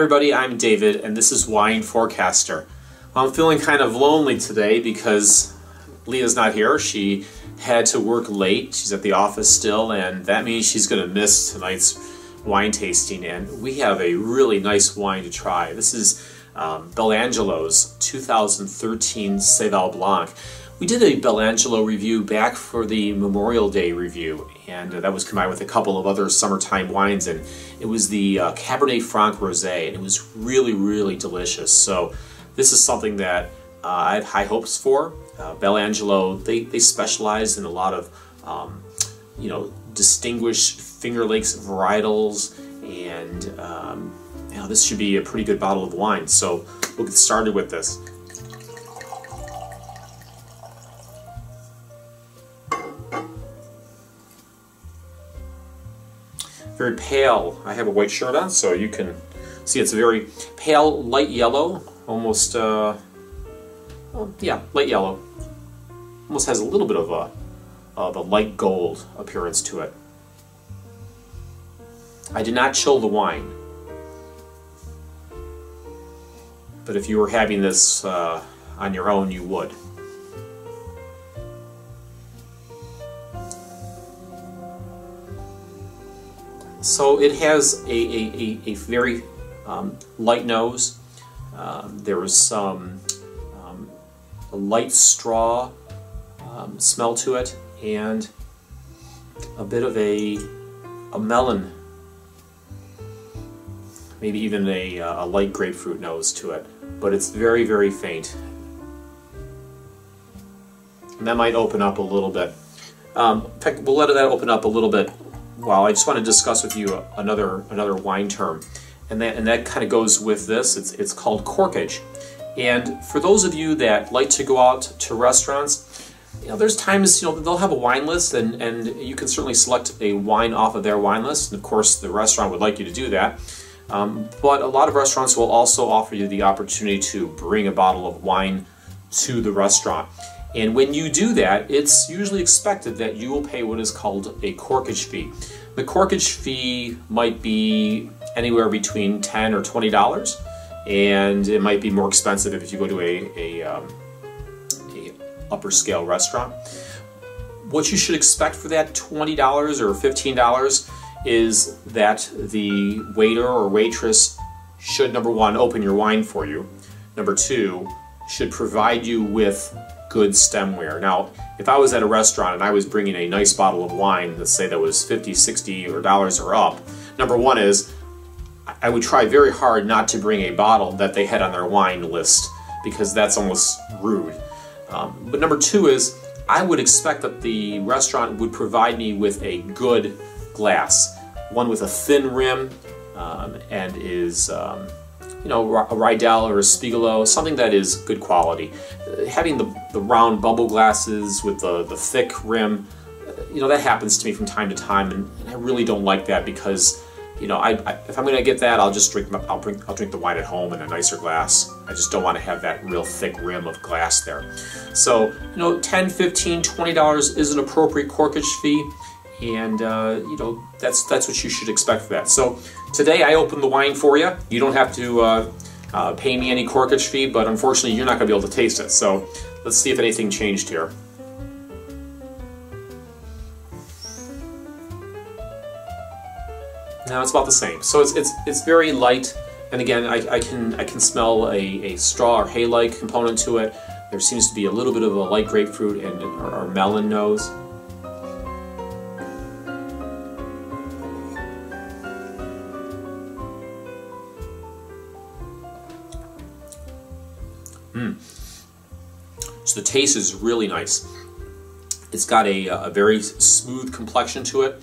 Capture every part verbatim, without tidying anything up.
everybody, I'm David, and this is Wine Forecaster. Well, I'm feeling kind of lonely today because Leah's not here. She had to work late. She's at the office still, and that means she's going to miss tonight's wine tasting, and we have a really nice wine to try. This is um, Bellangelo's two thousand thirteen Seyval Blanc. We did a Bellangelo review back for the Memorial Day review, and uh, that was combined with a couple of other summertime wines, and it was the uh, Cabernet Franc Rosé, and it was really, really delicious. So this is something that uh, I have high hopes for. Uh, Bellangelo, they, they specialize in a lot of, um, you know, distinguished Finger Lakes varietals, and um, you know, this should be a pretty good bottle of wine. So we'll get started with this. Very pale. I have a white shirt on, so you can see it's a very pale, light yellow, almost, uh, well, yeah, light yellow. Almost has a little bit of a, of a light gold appearance to it. I did not chill the wine, but if you were having this uh, on your own, you would. So it has a, a, a, a very um, light nose. Um, there is some um, a light straw um, smell to it, and a bit of a, a melon, maybe even a, a light grapefruit nose to it, but it's very, very faint. And that might open up a little bit. Um, in fact, we'll let that open up a little bit. Well, I just want to discuss with you another another wine term, and that and that kind of goes with this. It's it's called corkage, and for those of you that like to go out to restaurants, you know, there's times you know they'll have a wine list, and and you can certainly select a wine off of their wine list, and of course the restaurant would like you to do that. Um, but a lot of restaurants will also offer you the opportunity to bring a bottle of wine to the restaurant. And when you do that, it's usually expected that you will pay what is called a corkage fee. The corkage fee might be anywhere between ten dollars or twenty dollars, and it might be more expensive if you go to a, a, um, a upper scale restaurant. What you should expect for that twenty dollars or fifteen dollars is that the waiter or waitress should, number one, open your wine for you. Number two, should provide you with good stemware. Now, if I was at a restaurant and I was bringing a nice bottle of wine, let's say that was fifty, sixty dollars or up, number one is I would try very hard not to bring a bottle that they had on their wine list, because that's almost rude. Um, but number two is I would expect that the restaurant would provide me with a good glass, one with a thin rim um, and is um, you know, a Riedel or a Spiegelau, something that is good quality. Uh, having the, the round bubble glasses with the, the thick rim, you know, that happens to me from time to time, and, and I really don't like that because, you know, I, I, if I'm going to get that, I'll just drink, I'll drink, I'll drink the wine at home in a nicer glass. I just don't want to have that real thick rim of glass there. So, you know, ten, fifteen, twenty dollars is an appropriate corkage fee, and uh, you know, that's that's what you should expect for that. So today I opened the wine for you. You don't have to uh, uh, pay me any corkage fee, but unfortunately you're not going to be able to taste it. So let's see if anything changed here. No, it's about the same. So it's it's it's very light, and again I, I can I can smell a, a straw or hay-like component to it. There seems to be a little bit of a light grapefruit and or, or melon nose. Mm. So the taste is really nice. It's got a, a very smooth complexion to it.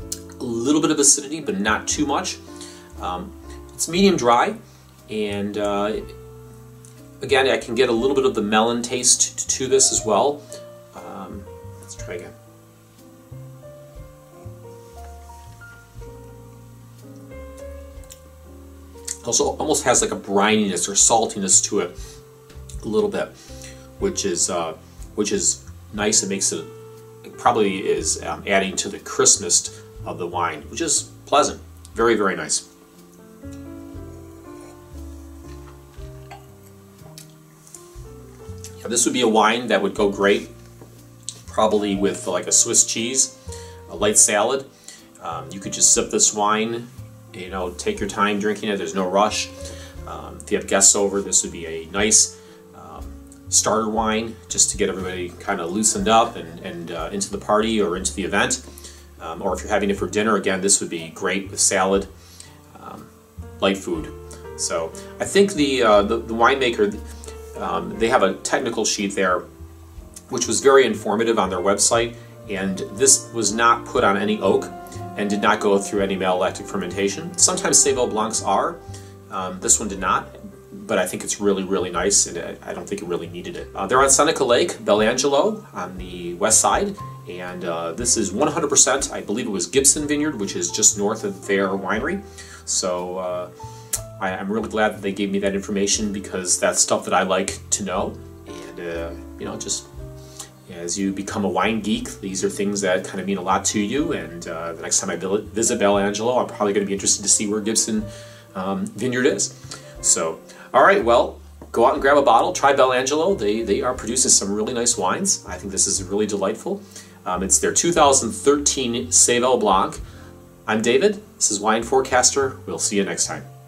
A little bit of acidity, but not too much. Um, it's medium dry, and uh, again, I can get a little bit of the melon taste to this as well. Um, let's try again. Also, almost has like a brininess or saltiness to it, a little bit, which is uh, which is nice. It makes it, it probably is um, adding to the crispness of the wine, which is pleasant. Very, very nice. This would be a wine that would go great probably with like a Swiss cheese, a light salad. Um, you could just sip this wine, you know, take your time drinking it. There's no rush. Um, if you have guests over, this would be a nice um, starter wine just to get everybody kind of loosened up and, and uh, into the party or into the event. Um, or if you're having it for dinner, again, this would be great with salad, um, light food. So I think the, uh, the, the winemaker, um, they have a technical sheet there, which was very informative on their website. And this was not put on any oak and did not go through any malolactic fermentation. Sometimes Seyval Blancs are. Um, this one did not, but I think it's really, really nice, and it, I don't think it really needed it. Uh, they're on Seneca Lake, Bellangelo, on the west side, and uh, this is one hundred percent, I believe it was Gibson Vineyard, which is just north of their winery. So uh, I, I'm really glad that they gave me that information, because that's stuff that I like to know. And, uh, you know, just as you become a wine geek, these are things that kind of mean a lot to you, and uh, the next time I visit Bellangelo, I'm probably going to be interested to see where Gibson Um, vineyard is. So, all right, well, go out and grab a bottle. Try Bellangelo. They, they are producing some really nice wines. I think this is really delightful. Um, it's their two thousand thirteen Seyval Blanc. I'm David. This is Wine Forecaster. We'll see you next time.